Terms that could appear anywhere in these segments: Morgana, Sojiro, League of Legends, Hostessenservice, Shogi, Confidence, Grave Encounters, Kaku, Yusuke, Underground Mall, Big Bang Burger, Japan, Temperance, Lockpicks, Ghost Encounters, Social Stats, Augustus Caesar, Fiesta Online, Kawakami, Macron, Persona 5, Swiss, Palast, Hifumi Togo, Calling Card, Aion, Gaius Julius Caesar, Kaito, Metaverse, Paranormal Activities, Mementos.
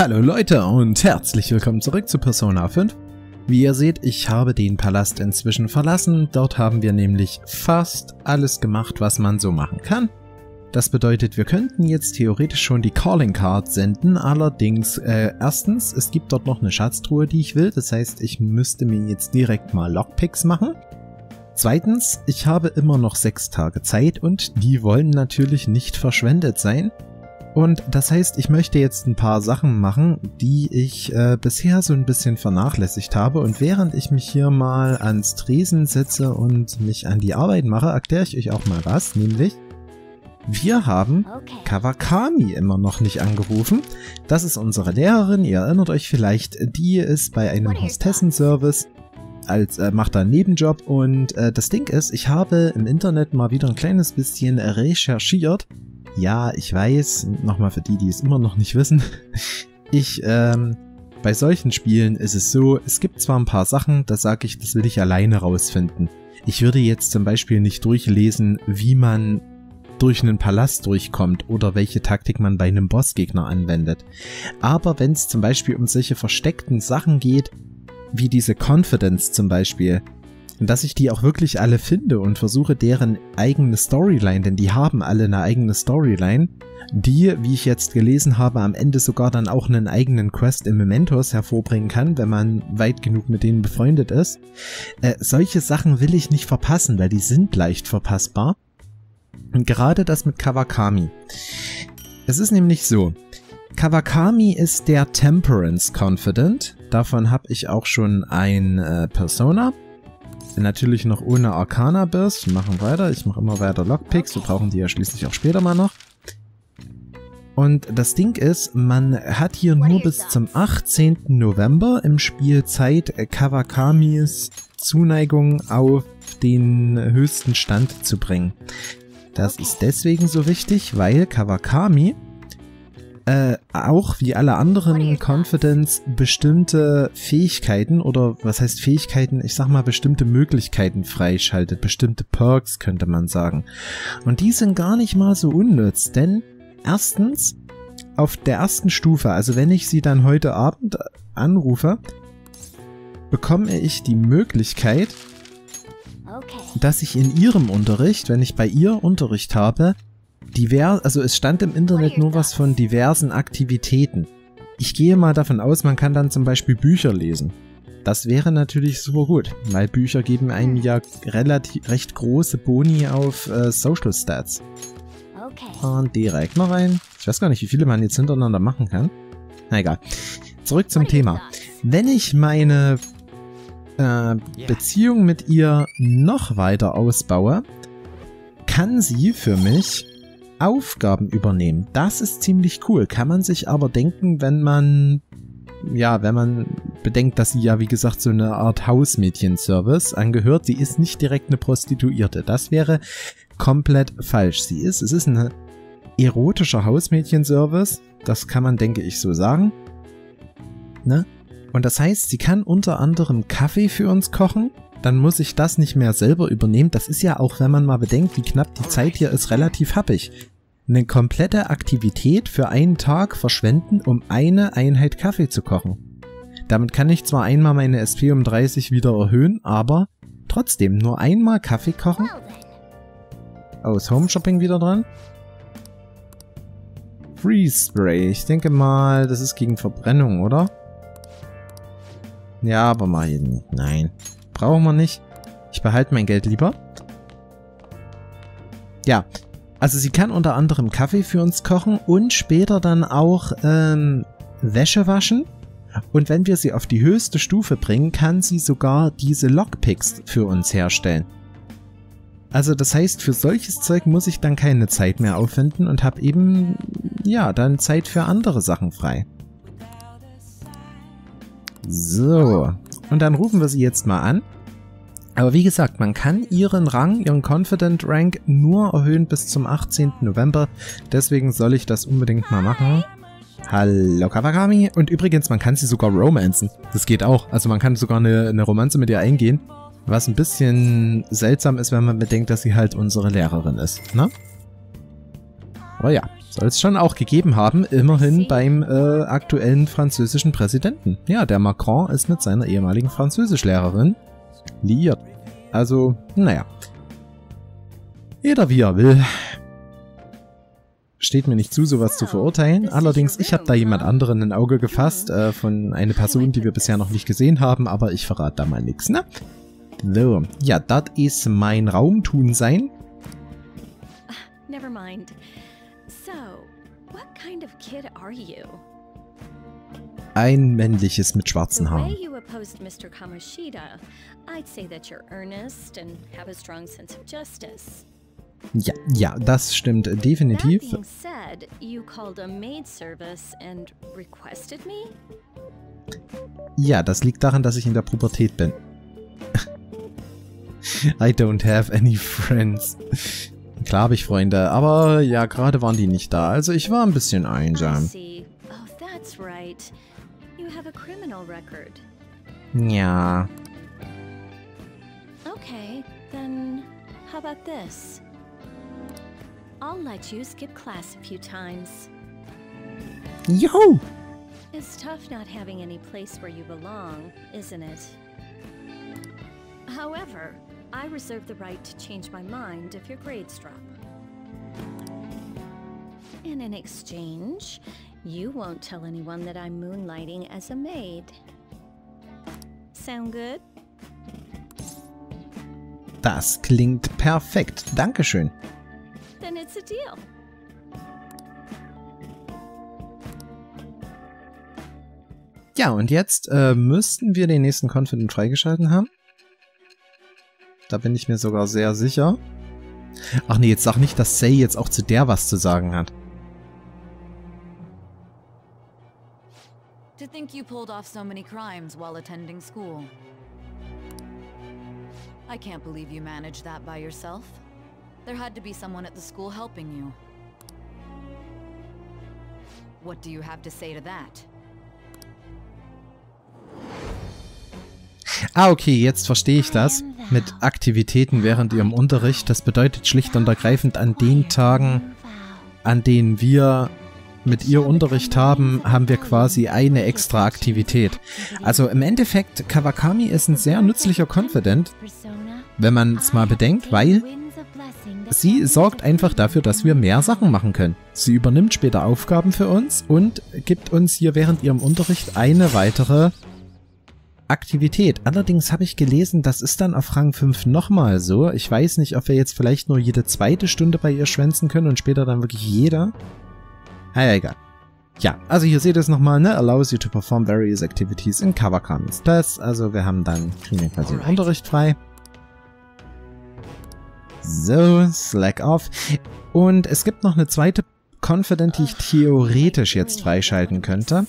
Hallo Leute und herzlich willkommen zurück zu Persona 5. Wie ihr seht, ich habe den Palast inzwischen verlassen. Dort haben wir nämlich fast alles gemacht, was man so machen kann. Das bedeutet, wir könnten jetzt theoretisch schon die Calling Card senden. Allerdings, erstens, es gibt dort noch eine Schatztruhe, die ich will. Das heißt, ich müsste mir jetzt direkt mal Lockpicks machen. Zweitens, ich habe immer noch 6 Tage Zeit und die wollen natürlich nicht verschwendet sein. Und das heißt, ich möchte jetzt ein paar Sachen machen, die ich bisher so ein bisschen vernachlässigt habe. Und während ich mich hier mal ans Tresen setze und mich an die Arbeit mache, erkläre ich euch auch mal was, nämlich wir haben Kawakami immer noch nicht angerufen. Das ist unsere Lehrerin, ihr erinnert euch vielleicht, die ist bei einem Hostessenservice, macht da einen Nebenjob. Und das Ding ist, ich habe im Internet mal wieder ein kleines bisschen recherchiert. Ja, ich weiß, nochmal für die, die es immer noch nicht wissen, bei solchen Spielen ist es so, es gibt zwar ein paar Sachen, da sage ich, das will ich alleine rausfinden. Ich würde jetzt zum Beispiel nicht durchlesen, wie man durch einen Palast durchkommt oder welche Taktik man bei einem Bossgegner anwendet. Aber wenn es zum Beispiel um solche versteckten Sachen geht, wie diese Confidence zum Beispiel, dass ich die auch wirklich alle finde und versuche, deren eigene Storyline, denn die haben alle eine eigene Storyline, die, wie ich jetzt gelesen habe, am Ende sogar dann auch einen eigenen Quest im Mementos hervorbringen kann, wenn man weit genug mit denen befreundet ist. Solche Sachen will ich nicht verpassen, weil die sind leicht verpassbar. Und gerade das mit Kawakami. Es ist nämlich so, Kawakami ist der Temperance Confident. Davon habe ich auch schon ein Persona. Natürlich noch ohne Arcana Burst. Wir machen weiter. Ich mache immer weiter Lockpicks. Wir brauchen die ja schließlich auch später mal noch. Und das Ding ist, man hat hier nur bis zum 18. November im Spiel Zeit, Kawakamis Zuneigung auf den höchsten Stand zu bringen. Das ist deswegen so wichtig, weil Kawakami auch wie alle anderen Confidence bestimmte Fähigkeiten oder was heißt Fähigkeiten, ich sag mal bestimmte Möglichkeiten freischaltet, bestimmte Perks könnte man sagen. Und die sind gar nicht mal so unnütz, denn erstens auf der ersten Stufe, also wenn ich sie dann heute Abend anrufe, bekomme ich die Möglichkeit, dass ich in ihrem Unterricht, wenn ich bei ihr Unterricht habe, also es stand im Internet nur was von diversen Aktivitäten. Ich gehe mal davon aus, man kann dann zum Beispiel Bücher lesen. Das wäre natürlich super gut, weil Bücher geben einem ja recht große Boni auf Social Stats. Und direkt mal rein. Ich weiß gar nicht, wie viele man jetzt hintereinander machen kann. Na egal. Zurück zum Thema. Wenn ich meine Beziehung mit ihr noch weiter ausbaue, kann sie für mich Aufgaben übernehmen. Das ist ziemlich cool. Kann man sich aber denken, wenn man bedenkt, dass sie ja wie gesagt so eine Art Hausmädchen-Service angehört. Sie ist nicht direkt eine Prostituierte. Das wäre komplett falsch. Es ist ein erotischer Hausmädchen-Service. Das kann man, denke ich, so sagen. Ne? Und das heißt, sie kann unter anderem Kaffee für uns kochen. Dann muss ich das nicht mehr selber übernehmen. Das ist ja auch, wenn man mal bedenkt, wie knapp die Zeit hier ist, relativ happig. Eine komplette Aktivität für einen Tag verschwenden, um eine Einheit Kaffee zu kochen. Damit kann ich zwar einmal meine SP um 30 wieder erhöhen, aber trotzdem nur einmal Kaffee kochen. Oh, ist Home Shopping wieder dran? Freeze Spray. Ich denke mal, das ist gegen Verbrennung, oder? Ja, aber mal hier nicht. Nein. Brauchen wir nicht. Ich behalte mein Geld lieber. Ja, also sie kann unter anderem Kaffee für uns kochen und später dann auch Wäsche waschen. Und wenn wir sie auf die höchste Stufe bringen, kann sie sogar diese Lockpicks für uns herstellen. Also das heißt, für solches Zeug muss ich dann keine Zeit mehr aufwenden und habe eben, ja, dann Zeit für andere Sachen frei. So, und dann rufen wir sie jetzt mal an. Aber wie gesagt, man kann ihren Rang, ihren Confident Rank nur erhöhen bis zum 18. November. Deswegen soll ich das unbedingt mal machen. Hallo Kawakami. Und übrigens, man kann sie sogar romanzen. Das geht auch. Also man kann sogar eine Romanze mit ihr eingehen. Was ein bisschen seltsam ist, wenn man bedenkt, dass sie halt unsere Lehrerin ist. Ne? Aber ja, soll es schon auch gegeben haben, immerhin beim aktuellen französischen Präsidenten. Ja, der Macron ist mit seiner ehemaligen Französischlehrerin liiert. Also, naja. Jeder wie er will. Steht mir nicht zu, sowas zu verurteilen. Allerdings, ich habe da jemand anderen ein Auge gefasst, von einer Person, die wir bisher noch nicht gesehen haben, aber ich verrate da mal nichts, ne? So, ja, das ist mein Raumtun sein. Never mind. So, what kind of kid are you? Ein männliches mit schwarzen Haaren. Ja, ja, das stimmt definitiv. Ja, das liegt daran, dass ich in der Pubertät bin. I don't have any friends. Klar habe ich Freunde, aber ja, gerade waren die nicht da, also ich war ein bisschen einsam. Ja. Okay, then how about this? I'll let you skip class a few times. Yo! It's tough not having any place where you belong, isn't it? However, I reserve the right to change my mind if your grades drop. And in exchange, you won't tell anyone that I'm moonlighting as a maid. Sound good? Das klingt perfekt. Dankeschön. Then it's a deal. Ja, und jetzt müssten wir den nächsten Confident freigeschalten haben. Da bin ich mir sogar sehr sicher. Ach nee, jetzt sag nicht, dass Sei jetzt auch zu der was zu sagen hat. To think you pulled off so many crimes while attending school. I can't believe you managed that by yourself. There had to be someone at the school helping you. What do you have to say to that? Ah, okay, jetzt verstehe ich das. Mit Aktivitäten während ihrem Unterricht. Das bedeutet schlicht und ergreifend, an den Tagen, an denen wir mit ihr Unterricht haben, haben wir quasi eine extra Aktivität. Also im Endeffekt, Kawakami ist ein sehr nützlicher Confident, wenn man es mal bedenkt, weil sie sorgt einfach dafür, dass wir mehr Sachen machen können. Sie übernimmt später Aufgaben für uns und gibt uns hier während ihrem Unterricht eine weitere Aktivität. Allerdings habe ich gelesen, das ist dann auf Rang 5 nochmal so. Ich weiß nicht, ob wir jetzt vielleicht nur jede zweite Stunde bei ihr schwänzen können und später dann wirklich jeder. Ah ja, egal. Ja, also hier seht ihr es nochmal, ne? Allows you to perform various activities in Kawakami Stats. Also wir haben dann, kriegen wir quasi den Unterricht frei. So, slack off. Und es gibt noch eine zweite Confident, die ich theoretisch jetzt freischalten könnte.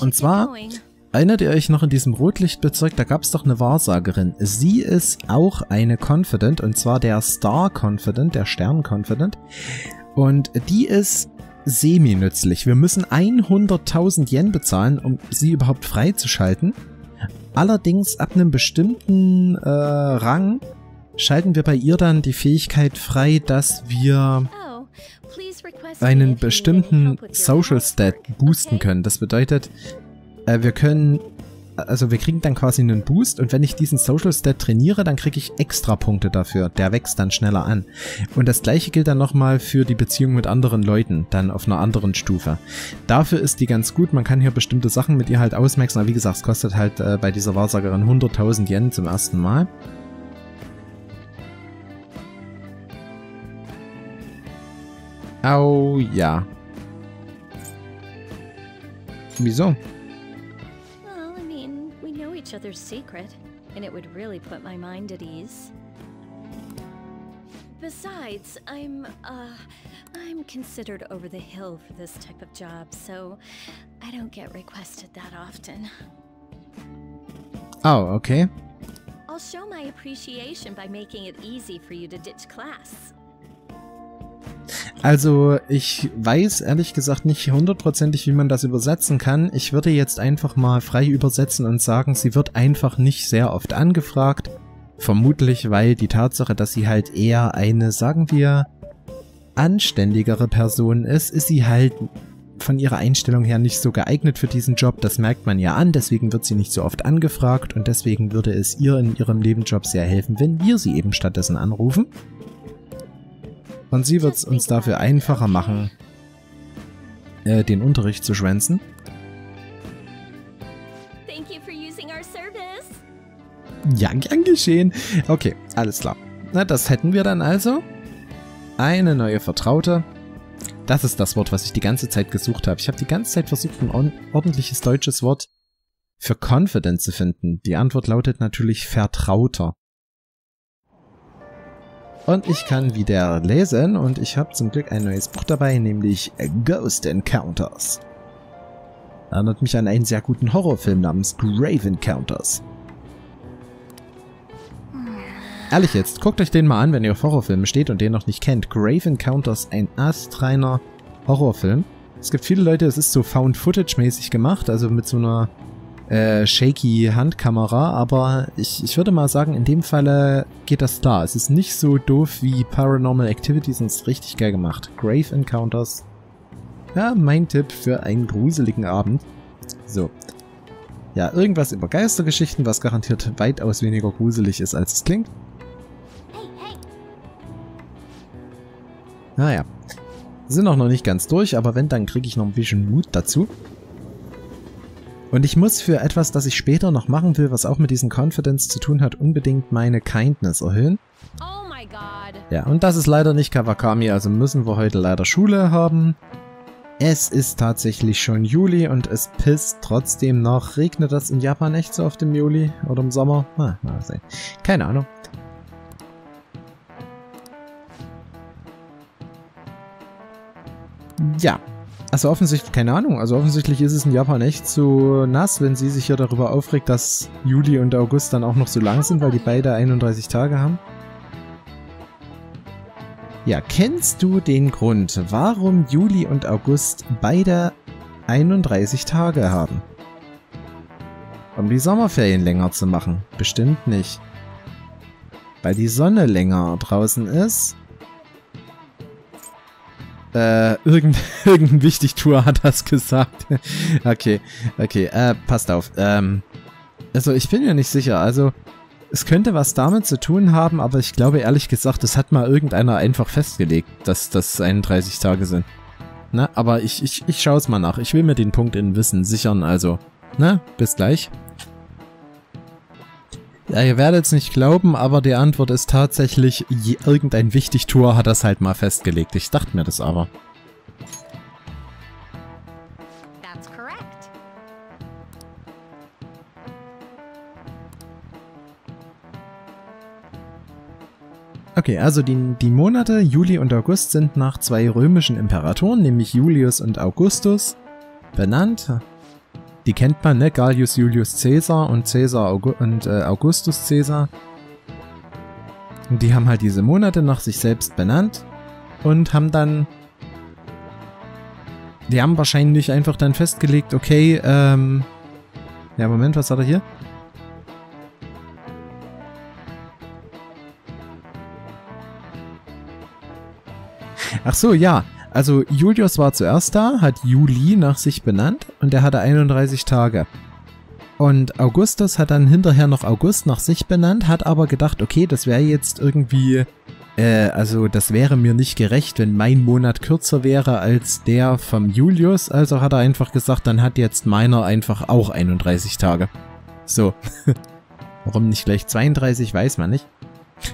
Und zwar, erinnert ihr euch noch in diesem Rotlichtbezirk, da gab es doch eine Wahrsagerin. Sie ist auch eine Confident, und zwar der Star Confident, der Stern Confident. Und die ist semi-nützlich. Wir müssen 100.000 Yen bezahlen, um sie überhaupt freizuschalten. Allerdings ab einem bestimmten Rang schalten wir bei ihr dann die Fähigkeit frei, dass wir einen bestimmten Social Stat boosten können. Das bedeutet, wir können, also wir kriegen dann quasi einen Boost und wenn ich diesen Social Stat trainiere, dann kriege ich extra Punkte dafür. Der wächst dann schneller an. Und das gleiche gilt dann nochmal für die Beziehung mit anderen Leuten, dann auf einer anderen Stufe. Dafür ist die ganz gut, man kann hier bestimmte Sachen mit ihr halt ausmaxen, aber wie gesagt, es kostet halt bei dieser Wahrsagerin 100.000 Yen zum ersten Mal. Oh, ja. Wieso? Well, I mean, we know each other's secret, and it would really put my mind at ease. Besides, I'm considered over the hill for this type of job, so I don't get requested that often. Oh, okay. I'll show my appreciation by making it easy for you to ditch class. Also, ich weiß ehrlich gesagt nicht hundertprozentig, wie man das übersetzen kann. Ich würde jetzt einfach mal frei übersetzen und sagen, sie wird einfach nicht sehr oft angefragt. Vermutlich, weil die Tatsache, dass sie halt eher eine, sagen wir, anständigere Person ist, ist sie halt von ihrer Einstellung her nicht so geeignet für diesen Job. Das merkt man ja an, deswegen wird sie nicht so oft angefragt und deswegen würde es ihr in ihrem Nebenjob sehr helfen, wenn wir sie eben stattdessen anrufen. Und sie wird es uns dafür einfacher machen, den Unterricht zu schwänzen. Ja, gern geschehen. Okay, alles klar. Na, das hätten wir dann also. Eine neue Vertraute. Das ist das Wort, was ich die ganze Zeit gesucht habe. Ich habe die ganze Zeit versucht, ein ordentliches deutsches Wort für Confidence zu finden. Die Antwort lautet natürlich Vertrauter. Und ich kann wieder lesen und ich habe zum Glück ein neues Buch dabei, nämlich Ghost Encounters. Erinnert mich an einen sehr guten Horrorfilm namens Grave Encounters. Ehrlich jetzt, guckt euch den mal an, wenn ihr auf Horrorfilme steht und den noch nicht kennt. Grave Encounters, ein astreiner Horrorfilm. Es gibt viele Leute, es ist so Found-Footage-mäßig gemacht, also mit so einer shaky Handkamera, aber ich würde mal sagen, in dem Falle geht das da. Es ist nicht so doof wie Paranormal Activities und es ist richtig geil gemacht. Grave Encounters. Ja, mein Tipp für einen gruseligen Abend. So. Ja, irgendwas über Geistergeschichten, was garantiert weitaus weniger gruselig ist, als es klingt. Naja, sind auch noch nicht ganz durch, aber wenn, dann kriege ich noch ein bisschen Mut dazu. Und ich muss für etwas, das ich später noch machen will, was auch mit diesen Confidence zu tun hat, unbedingt meine Kindness erhöhen. Oh my God. Ja, und das ist leider nicht Kawakami, also müssen wir heute leider Schule haben. Es ist tatsächlich schon Juli und es pisst trotzdem noch. Regnet das in Japan echt so oft im Juli oder im Sommer? Na, mal sehen. Keine Ahnung. Ja, also offensichtlich, keine Ahnung, also offensichtlich ist es in Japan echt so nass, wenn sie sich hier darüber aufregt, dass Juli und August dann auch noch so lang sind, weil die beide 31 Tage haben. Ja, kennst du den Grund, warum Juli und August beide 31 Tage haben? Um die Sommerferien länger zu machen? Bestimmt nicht. Weil die Sonne länger draußen ist? Irgendein Wichtigtour hat das gesagt. Okay, passt auf. Also ich bin ja nicht sicher, also es könnte was damit zu tun haben, aber ich glaube ehrlich gesagt, das hat mal irgendeiner einfach festgelegt, dass das 31 Tage sind. Na, aber ich schaue es mal nach. Ich will mir den Punkt in Wissen sichern, also. Na, bis gleich. Ja, ihr werdet es nicht glauben, aber die Antwort ist tatsächlich, irgendein Wichtigtour hat das halt mal festgelegt. Ich dachte mir das aber. That's correct. Okay, also die Monate Juli und August sind nach zwei römischen Imperatoren, nämlich Julius und Augustus, benannt. Die kennt man, ne? Gaius Julius Caesar und Augustus Caesar. Und die haben halt diese Monate nach sich selbst benannt und haben dann... Die haben wahrscheinlich einfach dann festgelegt, okay, ja, Moment, was hat er hier? Ach so, ja. Also Julius war zuerst da, hat Juli nach sich benannt und er hatte 31 Tage. Und Augustus hat dann hinterher noch August nach sich benannt, hat aber gedacht, okay, das wäre jetzt irgendwie, also das wäre mir nicht gerecht, wenn mein Monat kürzer wäre als der vom Julius. Also hat er einfach gesagt, dann hat jetzt meiner einfach auch 31 Tage. So, warum nicht gleich 32, weiß man nicht.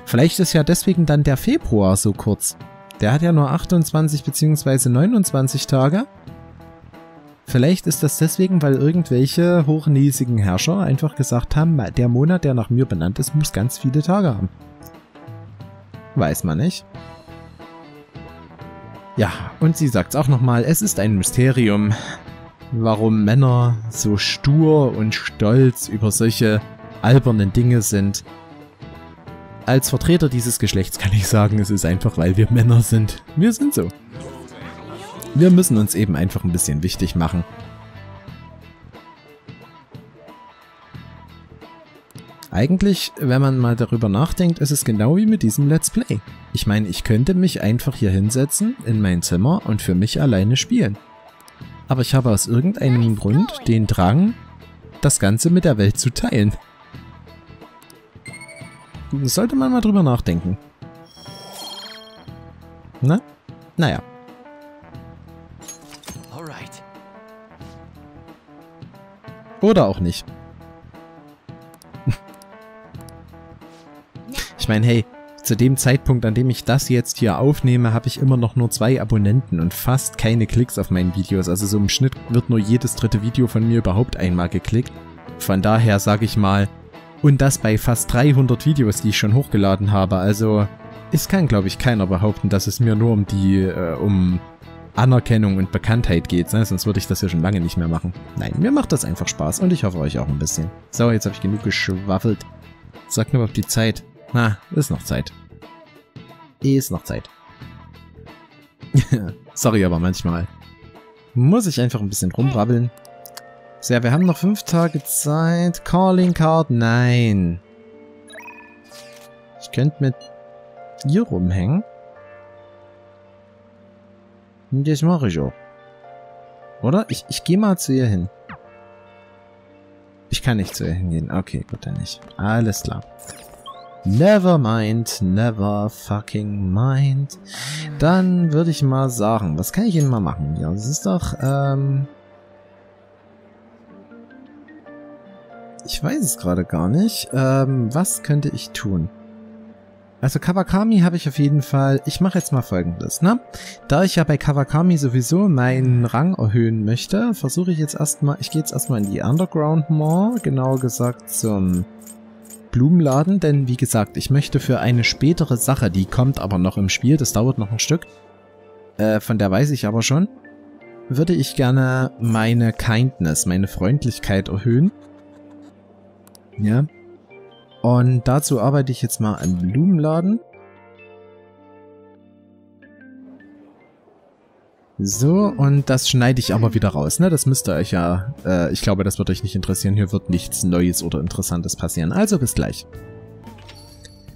Vielleicht ist ja deswegen dann der Februar so kurz. Der hat ja nur 28 bzw. 29 Tage. Vielleicht ist das deswegen, weil irgendwelche hochnäsigen Herrscher einfach gesagt haben, der Monat, der nach mir benannt ist, muss ganz viele Tage haben. Weiß man nicht. Ja, und sie sagt es auch nochmal, es ist ein Mysterium, warum Männer so stur und stolz über solche albernen Dinge sind. Als Vertreter dieses Geschlechts kann ich sagen, es ist einfach, weil wir Männer sind. Wir sind so. Wir müssen uns eben einfach ein bisschen wichtig machen. Eigentlich, wenn man mal darüber nachdenkt, ist es genau wie mit diesem Let's Play. Ich meine, ich könnte mich einfach hier hinsetzen, in mein Zimmer und für mich alleine spielen. Aber ich habe aus irgendeinem Grund den Drang, das Ganze mit der Welt zu teilen. Sollte man mal drüber nachdenken. Na? Naja. Oder auch nicht. Ich meine, hey, zu dem Zeitpunkt, an dem ich das jetzt hier aufnehme, habe ich immer noch nur 2 Abonnenten und fast keine Klicks auf meinen Videos. Also so im Schnitt wird nur jedes 3. Video von mir überhaupt einmal geklickt. Von daher sage ich mal, und das bei fast 300 Videos, die ich schon hochgeladen habe. Also es kann, glaube ich, keiner behaupten, dass es mir nur um die, um Anerkennung und Bekanntheit geht, ne? Sonst würde ich das ja schon lange nicht mehr machen. Nein, mir macht das einfach Spaß und ich hoffe euch auch ein bisschen. So, jetzt habe ich genug geschwaffelt. Sagt nur auf die Zeit. Na, ist noch Zeit. Ist noch Zeit. Sorry, aber manchmal muss ich einfach ein bisschen rumbrabbeln. So, ja, wir haben noch 5 Tage Zeit. Calling Card, nein. Ich könnte mit ihr rumhängen. Das mache ich auch. Oder? Ich gehe mal zu ihr hin. Ich kann nicht zu ihr hingehen. Okay, gut, dann nicht. Alles klar. Never mind. Never fucking mind. Dann würde ich mal sagen, was kann ich denn mal machen? Ja, das ist doch, ich weiß es gerade gar nicht. Was könnte ich tun? Also Kawakami habe ich auf jeden Fall... Ich mache jetzt mal Folgendes, ne? Da ich ja bei Kawakami sowieso meinen Rang erhöhen möchte, versuche ich jetzt erstmal... Ich gehe jetzt erstmal in die Underground Mall, genauer gesagt zum Blumenladen, denn wie gesagt, ich möchte für eine spätere Sache, die kommt aber noch im Spiel, das dauert noch ein Stück, von der weiß ich aber schon, würde ich gerne meine Kindness, meine Freundlichkeit erhöhen. Ja. Und dazu arbeite ich jetzt mal im Blumenladen. So, und das schneide ich aber wieder raus, ne? Das müsst ihr euch ja... ich glaube, das wird euch nicht interessieren. Hier wird nichts Neues oder Interessantes passieren. Also, bis gleich.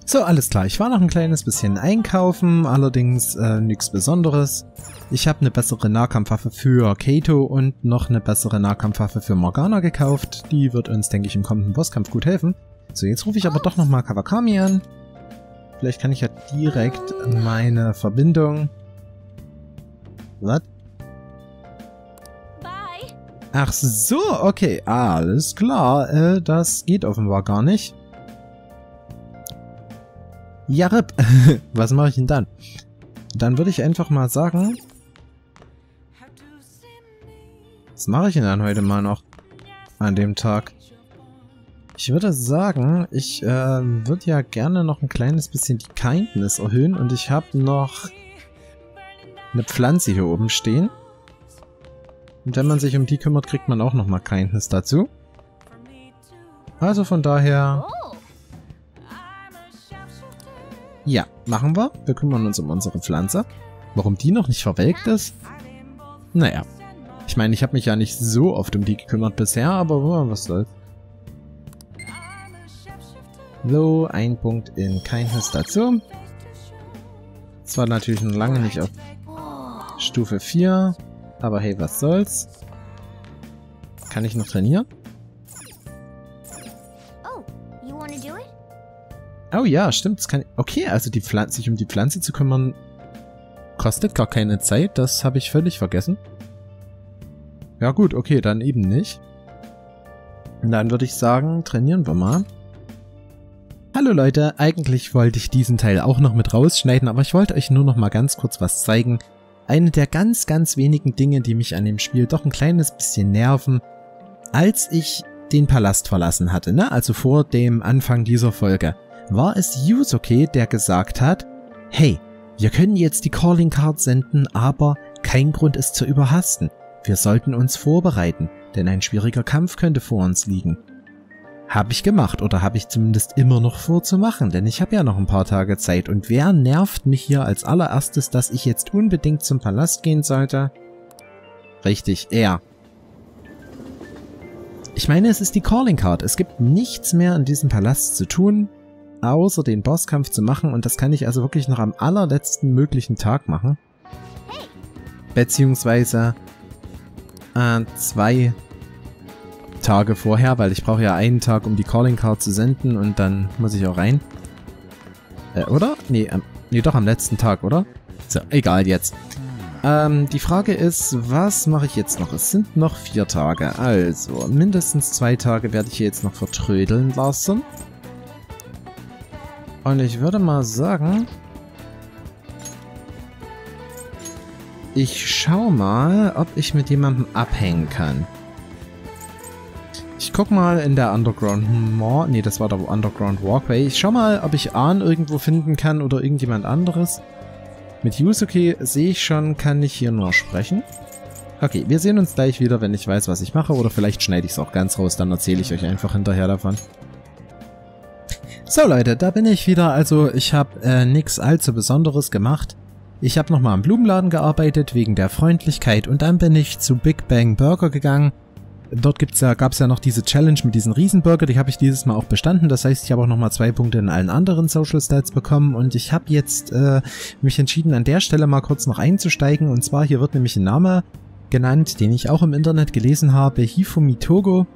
So, alles klar. Ich war noch ein kleines bisschen einkaufen. Allerdings nichts Besonderes. Ich habe eine bessere Nahkampfwaffe für Kaito und noch eine bessere Nahkampfwaffe für Morgana gekauft. Die wird uns, denke ich, im kommenden Bosskampf gut helfen. So, jetzt rufe ich aber doch nochmal Kawakami an. Vielleicht kann ich ja direkt meine Verbindung... Was? Bye. Ach so, okay. Alles klar. Das geht offenbar gar nicht. Jarib. Was mache ich denn dann? Dann würde ich einfach mal sagen... Was mache ich denn dann heute mal noch? An dem Tag... Ich würde sagen, ich würde ja gerne noch ein kleines bisschen die Kindness erhöhen und ich habe noch eine Pflanze hier oben stehen. Und wenn man sich um die kümmert, kriegt man auch nochmal Kindness dazu. Also von daher... Ja, machen wir. Wir kümmern uns um unsere Pflanze. Warum die noch nicht verwelkt ist? Naja. Ich meine, ich habe mich ja nicht so oft um die gekümmert bisher, aber was soll's. So, ein Punkt in Kindness dazu. Das war natürlich noch lange nicht auf Stufe 4, aber hey, was soll's. Kann ich noch trainieren? Oh ja, stimmt. Das kann ich. Okay, also die Pflanze, sich um die Pflanze zu kümmern, kostet gar keine Zeit. Das habe ich völlig vergessen. Ja gut, okay, dann eben nicht. Und dann würde ich sagen, trainieren wir mal. Hallo Leute, eigentlich wollte ich diesen Teil auch noch mit rausschneiden, aber ich wollte euch nur noch mal ganz kurz was zeigen. Eine der ganz, ganz wenigen Dinge, die mich an dem Spiel doch ein kleines bisschen nerven, als ich den Palast verlassen hatte, ne? Also vor dem Anfang dieser Folge, war es Yusuke, der gesagt hat, hey, wir können jetzt die Calling Card senden, aber kein Grund ist zu überhasten. Wir sollten uns vorbereiten, denn ein schwieriger Kampf könnte vor uns liegen. Habe ich gemacht oder habe ich zumindest immer noch vorzumachen, denn ich habe ja noch ein paar Tage Zeit und wer nervt mich hier als allererstes, dass ich jetzt unbedingt zum Palast gehen sollte? Richtig, er. Ich meine, es ist die Calling Card. Es gibt nichts mehr in diesem Palast zu tun, außer den Bosskampf zu machen. Und das kann ich also wirklich noch am allerletzten möglichen Tag machen. Beziehungsweise 2 Tage vorher, weil ich brauche ja einen Tag, um die Calling Card zu senden und dann muss ich auch rein. Oder? Nee, nee, doch am letzten Tag, oder? So, egal jetzt. Die Frage ist, was mache ich jetzt noch? Es sind noch 4 Tage, also mindestens 2 Tage werde ich hier jetzt noch vertrödeln lassen. Und ich würde mal sagen, ich schau mal, ob ich mit jemandem abhängen kann. Ich guck mal in der Underground Mall, nee, das war der Underground Walkway. Ich schau mal, ob ich Ahn irgendwo finden kann oder irgendjemand anderes. Mit Yusuke sehe ich schon, kann ich hier nur sprechen. Okay, wir sehen uns gleich wieder, wenn ich weiß, was ich mache. Oder vielleicht schneide ich es auch ganz raus, dann erzähle ich euch einfach hinterher davon. So Leute, da bin ich wieder. Also ich habe nichts allzu Besonderes gemacht. Ich habe nochmal im Blumenladen gearbeitet, wegen der Freundlichkeit. Und dann bin ich zu Big Bang Burger gegangen. Dort gab's ja noch diese Challenge mit diesen Riesenburger, die habe ich dieses Mal auch bestanden. Das heißt, ich habe auch nochmal 2 Punkte in allen anderen Social Stats bekommen und ich habe jetzt mich entschieden, an der Stelle mal kurz noch einzusteigen. Und zwar, hier wird nämlich ein Name genannt, den ich auch im Internet gelesen habe, Hifumi Togo.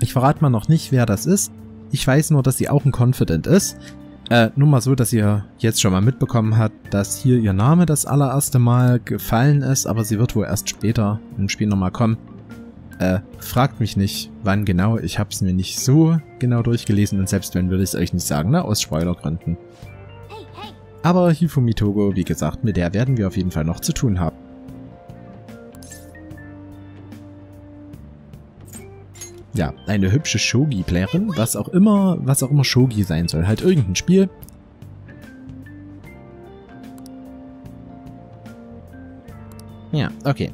Ich verrate mal noch nicht, wer das ist. Ich weiß nur, dass sie auch ein Confident ist. Nur mal so, dass ihr jetzt schon mal mitbekommen habt, dass hier ihr Name das allererste Mal gefallen ist, aber sie wird wohl erst später im Spiel nochmal kommen. Fragt mich nicht, wann genau. Ich habe es mir nicht so genau durchgelesen und selbst wenn, würde ich es euch nicht sagen, ne? Aus Spoilergründen. Aber Hifumi Togo, wie gesagt, mit der werden wir auf jeden Fall noch zu tun haben. Ja, eine hübsche Shogi-Playerin, was auch immer Shogi sein soll. Halt irgendein Spiel. Ja, okay.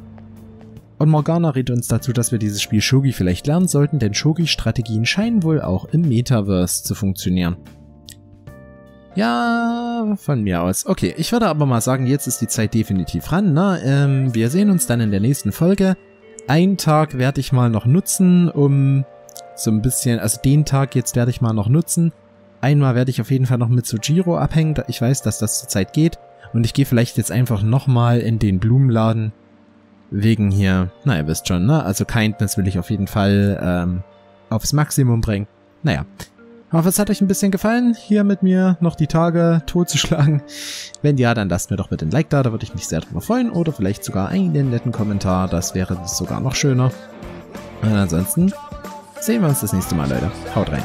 Und Morgana rät uns dazu, dass wir dieses Spiel Shogi vielleicht lernen sollten, denn Shogi-Strategien scheinen wohl auch im Metaverse zu funktionieren. Ja, von mir aus. Okay, ich würde aber mal sagen, jetzt ist die Zeit definitiv ran. Na, wir sehen uns dann in der nächsten Folge. Einen Tag werde ich mal noch nutzen, um so ein bisschen, also den Tag jetzt werde ich mal noch nutzen. Einmal werde ich auf jeden Fall noch mit Sojiro abhängen. Ich weiß, dass das zur Zeit geht. Und ich gehe vielleicht jetzt einfach nochmal in den Blumenladen. Wegen hier, na ihr wisst schon, ne? Also Kindness will ich auf jeden Fall aufs Maximum bringen. Naja, ich hoffe, es hat euch ein bisschen gefallen, hier mit mir noch die Tage totzuschlagen. Wenn ja, dann lasst mir doch bitte ein Like da würde ich mich sehr drüber freuen. Oder vielleicht sogar einen netten Kommentar, das wäre sogar noch schöner. Und ansonsten sehen wir uns das nächste Mal, Leute. Haut rein.